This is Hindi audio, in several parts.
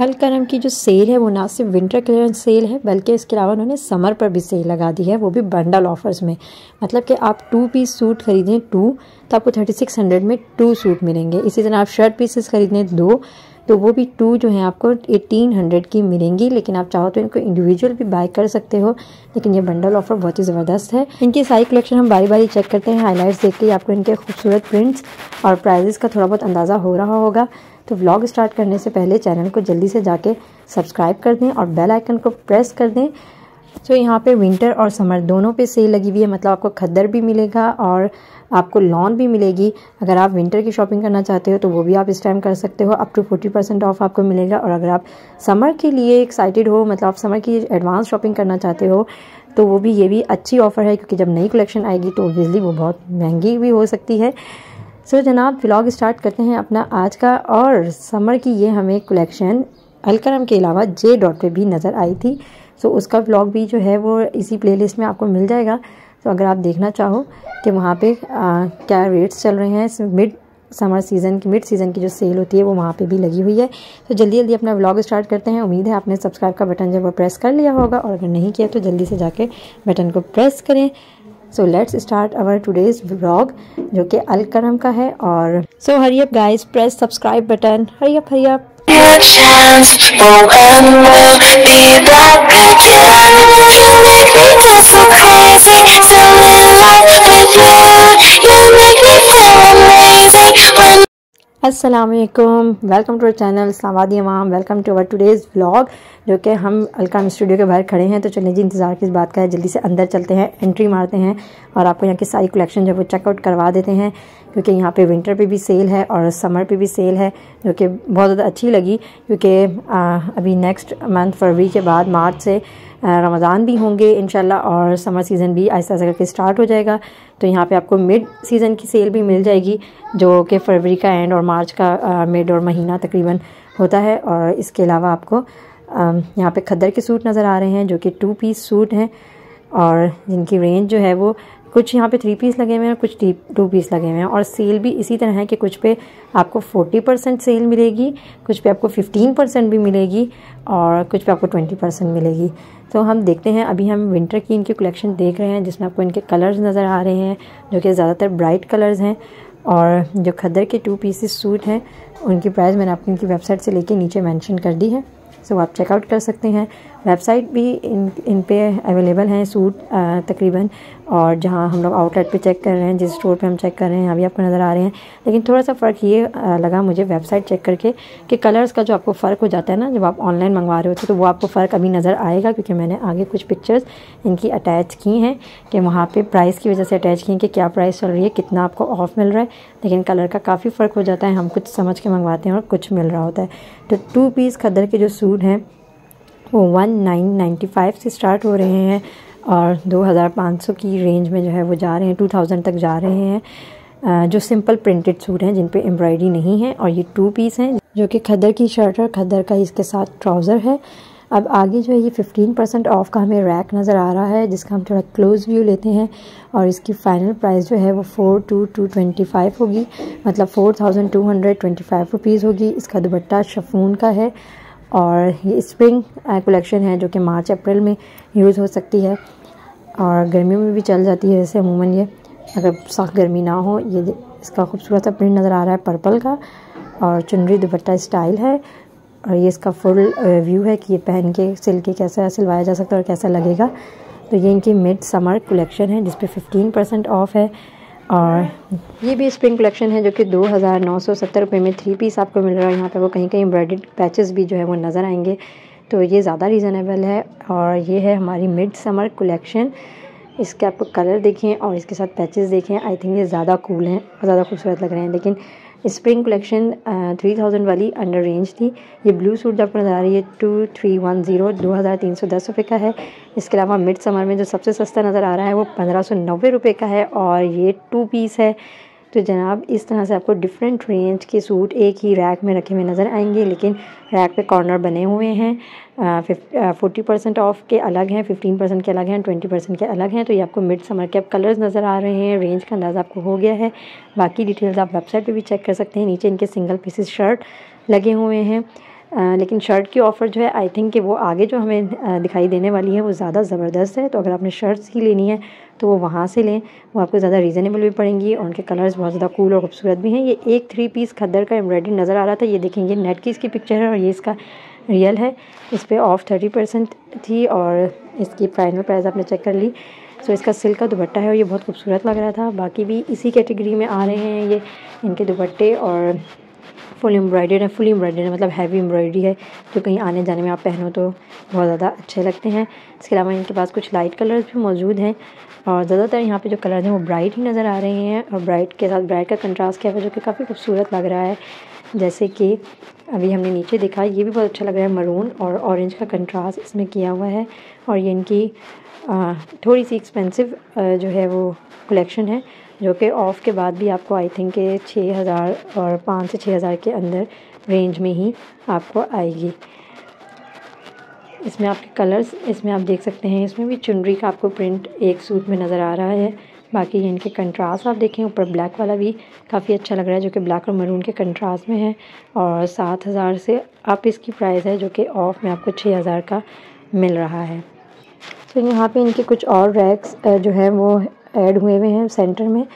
अलकरम की जो सेल है वो ना सिर्फ विंटर क्लियरेंस सेल है बल्कि इसके अलावा उन्होंने समर पर भी सेल लगा दी है, वो भी बंडल ऑफर्स में। मतलब कि आप 2 पीस सूट खरीदें 2 तो आपको 3600 में 2 सूट मिलेंगे। इसी तरह आप शर्ट पीसेस खरीदें 2 तो वो भी 2 जो है आपको 1800 की मिलेंगी। लेकिन आप चाहो तो इनको इंडिविजुअल भी बाय कर सकते हो, लेकिन ये बंडल ऑफर बहुत ही ज़बरदस्त है। इनकी सारी कलेक्शन हम बारी बारी चेक करते हैं, हाईलाइट्स देख के आपको इनके खूबसूरत प्रिंट्स और प्राइजेस का थोड़ा बहुत अंदाज़ा हो रहा होगा। तो व्लॉग स्टार्ट करने से पहले चैनल को जल्दी से जाके सब्सक्राइब कर दें और बेल आइकन को प्रेस कर दें। तो यहाँ पे विंटर और समर दोनों पे सेल लगी हुई है, मतलब आपको खद्दर भी मिलेगा और आपको लॉन भी मिलेगी। अगर आप विंटर की शॉपिंग करना चाहते हो तो वो भी आप इस टाइम कर सकते हो, अप टू 40% ऑफ आपको मिलेगा। और अगर आप समर के लिए एक्साइटेड हो, मतलब आप समर की एडवांस शॉपिंग करना चाहते हो तो वो भी, ये भी अच्छी ऑफ़र है क्योंकि जब नई कलेक्शन आएगी तो ऑब्वियसली वो बहुत महंगी भी हो सकती है। सो जनाब व्लॉग स्टार्ट करते हैं अपना आज का। और समर की ये हमें कलेक्शन अलकरम के अलावा J. पे भी नज़र आई थी, सो उसका व्लॉग भी जो है वो इसी प्लेलिस्ट में आपको मिल जाएगा। तो अगर आप देखना चाहो कि वहाँ पे क्या रेट्स चल रहे हैं, मिड सीज़न की जो सेल होती है वो वहाँ पे भी लगी हुई है। तो जल्दी अपना व्लॉग स्टार्ट करते हैं। उम्मीद है आपने सब्सक्राइब का बटन जब वो प्रेस कर लिया होगा, और अगर नहीं किया तो जल्दी से जाके बटन को प्रेस करें। So let's start our today's vlog जो कि अलकरम का है। और so hurry up guys, press subscribe button, hurry up. Your chance, oh, and we'll be back again. You make me feel so crazy, so in love with you. You make me feel amazing. When Assalamualaikum, welcome to our channel Khaadi Imam, welcome to our today's vlog जो कि हम अलकरम स्टूडियो के बाहर खड़े हैं। तो चलिए जी, इंतज़ार किस बात का है, जल्दी से अंदर चलते हैं, एंट्री मारते हैं और आपको यहाँ की सारी कलेक्शन जो वो चेकआउट करवा देते हैं, क्योंकि यहाँ पे विंटर पे भी सेल है और समर पे भी सेल है, जो कि बहुत ज़्यादा अच्छी लगी। क्योंकि अभी नेक्स्ट मंथ फरवरी के बाद मार्च से रमज़ान भी होंगे इंशाल्लाह और समर सीज़न भी आहिस्ता आहिस्ता करके स्टार्ट हो जाएगा। तो यहाँ पे आपको मिड सीज़न की सेल भी मिल जाएगी जो कि फरवरी का एंड और मार्च का मिड और महीना तकरीबन होता है। और इसके अलावा आपको यहाँ पे खद्दर के सूट नज़र आ रहे हैं जो कि 2 पीस सूट हैं, और जिनकी रेंज जो है वो कुछ यहाँ पे 3 पीस लगे हुए हैं और कुछ 2 पीस लगे हुए हैं। और सेल भी इसी तरह है कि कुछ पे आपको 40% सेल मिलेगी, कुछ पे आपको 15% भी मिलेगी और कुछ पे आपको 20% मिलेगी। तो हम देखते हैं, अभी हम विंटर की इनकी कलेक्शन देख रहे हैं जिसमें आपको इनके कलर्स नज़र आ रहे हैं जो कि ज़्यादातर ब्राइट कलर्स हैं। और जो खद्दर के 2 पीसेस सूट हैं उनकी प्राइस मैंने आपको इनकी वेबसाइट से लेके नीचे मेंशन कर दी है, सो आप चेकआउट कर सकते हैं। वेबसाइट भी इन पे अवेलेबल हैं सूट तकरीबन, और जहां हम लोग आउटलेट पे चेक कर रहे हैं, जिस स्टोर पे हम चेक कर रहे हैं यहाँ भी आपको नज़र आ रहे हैं। लेकिन थोड़ा सा फ़र्क ये लगा मुझे वेबसाइट चेक करके कि कलर्स का जो आपको फ़र्क हो जाता है ना जब आप ऑनलाइन मंगवा रहे होते हो, तो वो आपको फ़र्क अभी नज़र आएगा क्योंकि मैंने आगे कुछ पिक्चर्स इनकी अटैच की हैं कि वहाँ पर प्राइस की वजह से अटैच की हैं कि क्या प्राइस चल रही है, कितना आपको ऑफ मिल रहा है। लेकिन कलर का काफ़ी फ़र्क हो जाता है, हम कुछ समझ के मंगवाते हैं और कुछ मिल रहा होता है। तो 2 पीस खद्दर के जो सूट हैं वो 1995 से स्टार्ट हो रहे हैं और 2500 की रेंज में जो है वो जा रहे हैं, 2000 तक जा रहे हैं। जो सिंपल प्रिंटेड सूट हैं जिन पे एम्ब्रॉयडरी नहीं है, और ये 2 पीस हैं जो कि खद्दर की शर्ट और खद्दर का इसके साथ ट्राउज़र है। अब आगे जो है ये 15% ऑफ का हमें रैक नज़र आ रहा है जिसका हम थोड़ा क्लोज व्यू लेते हैं, और इसकी फ़ाइनल प्राइस जो है वो 4225 होगी, मतलब 4225 रुपीज़ होगी। इसका दुपट्टा शफून का है और ये स्प्रिंग कलेक्शन है जो कि मार्च अप्रैल में यूज़ हो सकती है और गर्मियों में भी चल जाती है वैसे अमूमन ये, अगर सख्त गर्मी ना हो। ये इसका खूबसूरत सा प्रिंट नज़र आ रहा है पर्पल का, और चुनरी दुपट्टा स्टाइल है, और ये इसका फुल व्यू है कि ये पहन के सिल के कैसा सिलवाया जा सकता है और कैसा लगेगा। तो ये इनकी मिड समर कलेक्शन है जिसपे 15% ऑफ है। और ये भी स्प्रिंग कलेक्शन है जो कि 2970 रुपये में 3 पीस आपको मिल रहा है। यहाँ पे वो कहीं कहीं एम्ब्रॉयडर्ड पैचेस भी जो है वो नज़र आएंगे, तो ये ज़्यादा रीज़नेबल है। और ये है हमारी मिड समर कलेक्शन, इसके आपको कलर देखें और इसके साथ पैचेस देखें, आई थिंक ये ज़्यादा कूल हैं और ज़्यादा खूबसूरत लग रहे हैं। लेकिन स्प्रिंग कलेक्शन 3000 वाली अंडर रेंज थी। ये ब्लू सूट जो आपको नज़र आ रही है 2310 रुपये का है। इसके अलावा मिड समर में जो सबसे सस्ता नज़र आ रहा है वो 1590 रुपये का है, और ये 2 पीस है। तो जनाब इस तरह से आपको डिफरेंट रेंज के सूट एक ही रैक में रखे हुए नज़र आएंगे, लेकिन रैक पे कॉर्नर बने हुए हैं। 40% ऑफ के अलग हैं, 15% के अलग हैं, 20% के अलग हैं। तो ये आपको मिड समर के अब कलर्स नज़र आ रहे हैं, रेंज का अंदाज़ा आपको हो गया है। बाकी डिटेल्स आप वेबसाइट पे भी चेक कर सकते हैं। नीचे इनके सिंगल पीसेस शर्ट लगे हुए हैं लेकिन शर्ट की ऑफ़र जो है आई थिंक कि वो आगे जो हमें दिखाई देने वाली है वो ज़्यादा ज़बरदस्त है। तो अगर आपने शर्ट्स ही लेनी है तो वो वहाँ से लें, वो आपको ज़्यादा रीज़नेबल भी पड़ेंगी और उनके कलर्स बहुत ज़्यादा कूल और ख़ूबसूरत भी हैं। ये एक 3 पीस खद्दर का एम्ब्रॉयडरी नज़र आ रहा था, ये देखेंगे नेट की इसकी पिक्चर है और ये इसका रियल है। इस पर ऑफ़ 30% थी और इसकी फाइनल प्राइस आपने चेक कर ली। सो इसका सिल्क का दुपट्टा है और ये बहुत खूबसूरत लग रहा था। बाकी भी इसी कैटेगरी में आ रहे हैं ये, इनके दुपट्टे और फुल एम्ब्रॉयडर्ड है। फुल एम्ब्रॉयडर्ड है मतलब हैवी एम्ब्रॉयडरी है, जो कहीं आने जाने में आप पहनो तो बहुत ज़्यादा अच्छे लगते हैं। इसके अलावा इनके पास कुछ लाइट कलर्स भी मौजूद हैं और ज़्यादातर यहाँ पे जो कलर्स हैं वो ब्राइट ही नज़र आ रहे हैं और ब्राइट के साथ ब्राइट का कंट्रास्ट किया हुआ जो कि काफ़ी खूबसूरत लग रहा है। जैसे कि अभी हमने नीचे देखा, ये भी बहुत अच्छा लग रहा है, मरून और ऑरेंज का कंट्रास्ट इसमें किया हुआ है। और ये इनकी थोड़ी सी एक्सपेंसिव जो है वो कलेक्शन है, जो कि ऑफ़ के बाद भी आपको आई थिंक 6,000 और 5 से 6,000 के अंदर रेंज में ही आपको आएगी। इसमें आपके कलर्स इसमें आप देख सकते हैं, इसमें भी चुनरी का आपको प्रिंट एक सूट में नज़र आ रहा है। बाकी इनके कंट्रास्ट आप देखें, ऊपर ब्लैक वाला भी काफ़ी अच्छा लग रहा है जो कि ब्लैक और मरून के कंट्रास्ट में है। और 7,000 से आप इसकी प्राइस है, जो कि ऑफ़ में आपको 6,000 का मिल रहा है। तो यहाँ पे इनके कुछ और रैक्स जो है वो ऐड हुए हुए हैं सेंटर में,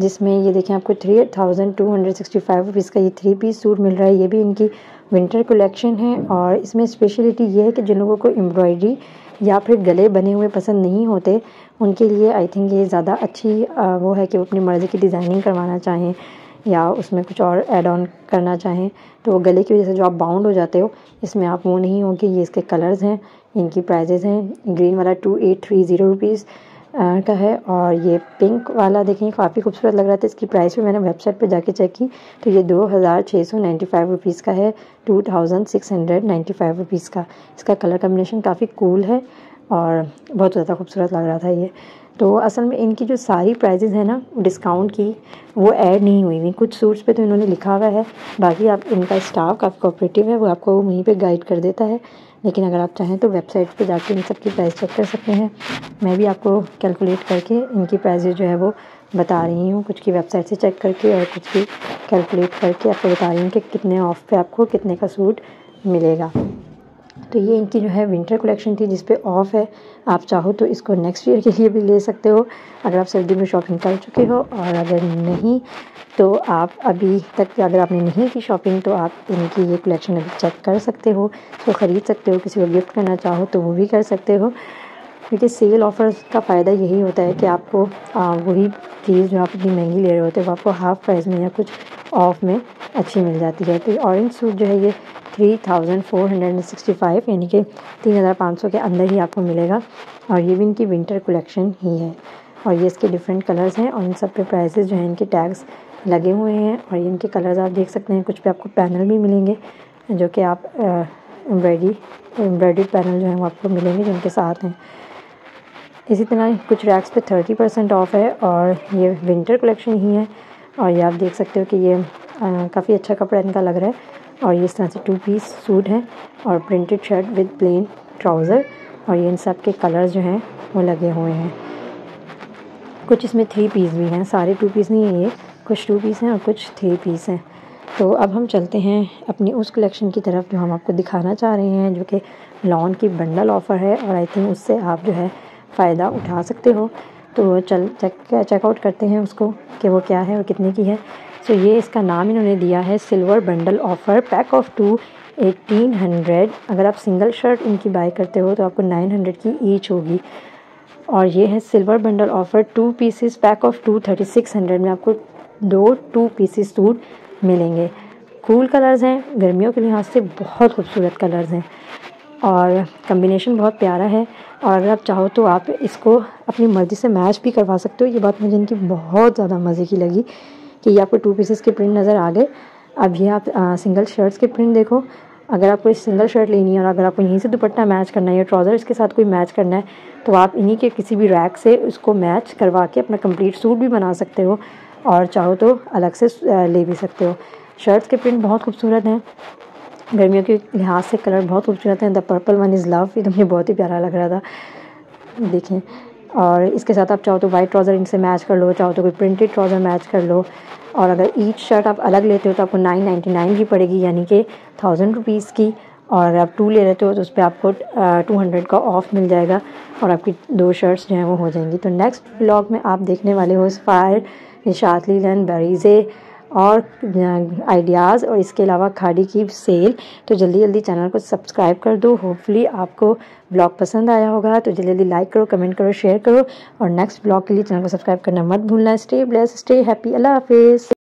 जिसमें ये देखें आपको 3,265 रुपीज़ का ये 3 पीस सूट मिल रहा है। ये भी इनकी विंटर कलेक्शन है और इसमें स्पेशलिटी ये है कि जिन लोगों को एम्ब्रॉयडरी या फिर गले बने हुए पसंद नहीं होते, उनके लिए आई थिंक ये ज़्यादा अच्छी वो है कि वो अपनी मर्ज़ी की डिज़ाइनिंग करवाना चाहें या उसमें कुछ और ऐड ऑन करना चाहें, तो वो गले की वजह से जो आप बाउंड हो जाते हो, इसमें आप वो नहीं होंगे। ये इसके कलर्स हैं, इनकी प्राइजेज़ हैं। ग्रीन वाला 2,830 रुपीज़ का है और ये पिंक वाला देखें काफ़ी खूबसूरत लग रहा था। इसकी प्राइस भी मैंने वेबसाइट पे जाके चेक की तो ये 2,695 रुपीज़ का है, 2,695 रुपीज़ का। इसका कलर कम्बिनेशन काफ़ी कूल है और बहुत ज़्यादा खूबसूरत लग रहा था ये। तो असल में इनकी जो सारी प्राइजेज़ हैं ना डिस्काउंट की, वो ऐड नहीं हुई हुई। कुछ सूट्स पे तो इन्होंने लिखा हुआ है, बाकी आप इनका स्टाफ काफ़ी कोऑपरेटिव है, वो आपको वहीं पे गाइड कर देता है। लेकिन अगर आप चाहें तो वेबसाइट पे जाके इन सब की प्राइस चेक कर सकते हैं। मैं भी आपको कैलकुलेट करके इनकी प्राइजेज जो है वो बता रही हूँ, कुछ की वेबसाइट से चेक करके और कुछ की कैलकुलेट करके आपको बता रही हूँ कि कितने ऑफ़ पे आपको कितने का सूट मिलेगा। तो ये इनकी जो है विंटर कलेक्शन थी जिस पे ऑफ़ है। आप चाहो तो इसको नेक्स्ट ईयर के लिए भी ले सकते हो अगर आप सर्दी में शॉपिंग कर चुके हो, और अगर नहीं तो आप अभी तक अगर आपने नहीं की शॉपिंग तो आप इनकी ये कलेक्शन अभी चेक कर सकते हो, तो ख़रीद सकते हो। किसी को गिफ्ट करना चाहो तो वो भी कर सकते हो, क्योंकि सेल ऑफ़र्स का फ़ायदा यही होता है कि आपको वही चीज़ जो आप इतनी महंगी ले रहे होते हैं वो आपको हाफ़ प्राइस में या कुछ ऑफ़ में अच्छी मिल जाती है। तो ऑरेंज सूट जो है ये 3,465 यानी कि 3,500 के अंदर ही आपको मिलेगा और ये भी इनकी विंटर कलेक्शन ही है। और ये इसके डिफरेंट कलर्स हैं और इन सब पे प्राइसेस जो हैं इनके टैग्स लगे हुए हैं और इनके कलर्स आप देख सकते हैं। कुछ पे आपको पैनल भी मिलेंगे जो कि आप एम्ब्रॉयडरी पैनल जो हैं वो आपको मिलेंगे जिनके साथ हैं। इसी तरह कुछ रैक्स पे 30% ऑफ है और ये विंटर कलेक्शन ही है। और ये आप देख सकते हो कि ये काफ़ी अच्छा कपड़ा इनका लग रहा है और ये इस तरह से 2 पीस सूट है और printed shirt with plain trouser और ये इन सब के कलर्स जो हैं वो लगे हुए हैं। कुछ इसमें 3 पीस भी हैं, सारे 2 पीस नहीं है, ये कुछ 2 पीस हैं और कुछ 3 पीस हैं। तो अब हम चलते हैं अपनी उस कलेक्शन की तरफ जो हम आपको दिखाना चाह रहे हैं, जो कि लॉन की बंडल ऑफ़र है और आई थिंक उससे आप जो है फ़ायदा उठा सकते हो। तो चेकआउट करते हैं उसको कि वो क्या है और कितने की है। तो ये इसका नाम इन्होंने दिया है silver bundle offer, pack of 2 1,800। अगर आप सिंगल शर्ट इनकी बाई करते हो तो आपको 900 की ईच होगी। और ये है silver bundle offer 2 pieces pack of 2 3,600 में आपको 2 2 पीसेस सूट मिलेंगे। कूल कलर्स हैं, गर्मियों के लिहाज से बहुत खूबसूरत कलर्स हैं और कम्बिनेशन बहुत प्यारा है। और अगर आप चाहो तो आप इसको अपनी मर्ज़ी से मैच भी करवा सकते हो। ये बात मुझे इनकी बहुत ज़्यादा मज़े की लगी कि ये आपको 2 पीसेस के प्रिंट नज़र आ गए। अब ये आप सिंगल शर्ट्स के प्रिंट देखो, अगर आपको सिंगल शर्ट लेनी है और अगर आपको यहीं से दुपट्टा मैच करना है या ट्राउज़र्स के साथ कोई मैच करना है तो आप इन्हीं के किसी भी रैक से उसको मैच करवा के अपना कंप्लीट सूट भी बना सकते हो और चाहो तो अलग से ले भी सकते हो। शर्ट्स के प्रिंट बहुत खूबसूरत हैं, गर्मियों के लिहाज से कलर बहुत खूबसूरत हैं। The purple one is love, ये तो मुझे बहुत ही प्यारा लग रहा था, देखें। और इसके साथ आप चाहो तो वाइट ट्राउज़र इनसे मैच कर लो, चाहो तो कोई प्रिंटेड ट्राउज़र मैच कर लो। और अगर ईच शर्ट आप अलग लेते हो तो आपको 999 की पड़ेगी, यानी कि 1000 रुपीज़ की। और अगर आप 2 ले लेते हो तो उस पर आपको 200 का ऑफ़ मिल जाएगा और आपकी 2 शर्ट्स जो हैं वो हो जाएंगी। तो नेक्स्ट ब्लॉग में आप देखने वाले हो सफ़ायर, निशात लीलन, बरीज़े और आइडियाज़, और इसके अलावा खाड़ी की सेल। तो जल्दी जल्दी चैनल को सब्सक्राइब कर दो। होपफुली आपको ब्लॉग पसंद आया होगा। तो जल्दी जल्दी लाइक करो, कमेंट करो, शेयर करो और नेक्स्ट ब्लॉग के लिए चैनल को सब्सक्राइब करना मत भूलना। Stay blessed, stay happy. अल्लाह हाफिज़।